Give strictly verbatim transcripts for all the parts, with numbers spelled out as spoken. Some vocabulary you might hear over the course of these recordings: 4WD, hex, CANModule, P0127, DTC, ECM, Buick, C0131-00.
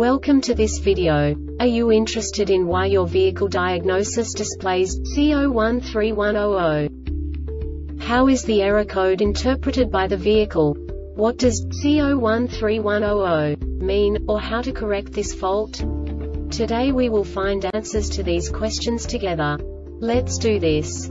Welcome to this video. Are you interested in why your vehicle diagnosis displays C zero one three one dash zero zero? How is the error code interpreted by the vehicle? What does C zero one three one dash zero zero mean, or how to correct this fault? Today we will find answers to these questions together. Let's do this.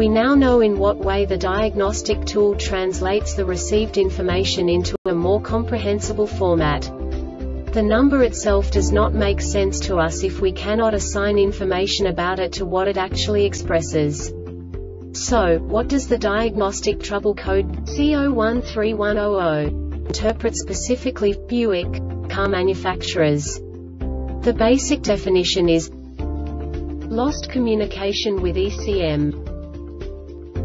We now know in what way the diagnostic tool translates the received information into a more comprehensible format. The number itself does not make sense to us if we cannot assign information about it to what it actually expresses. So, what does the diagnostic trouble code C zero one three one dash zero zero interpret specifically for Buick car manufacturers? The basic definition is lost communication with E C M.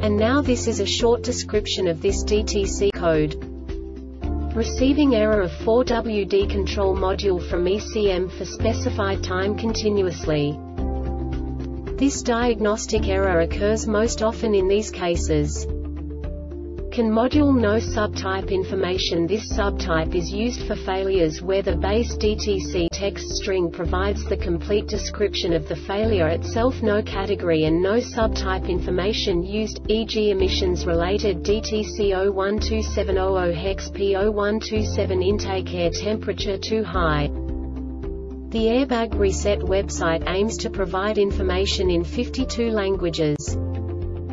And now this is a short description of this D T C code. Receiving error of four W D control module from E C M for specified time continuously. This diagnostic error occurs most often in these cases. Can module no subtype information. This subtype is used for failures where the base D T C text string provides the complete description of the failure itself. No category and no subtype information used, for example emissions related D T C zero one two seven dash zero zero hex P zero one two seven intake air temperature too high. The Airbag Reset website aims to provide information in fifty-two languages.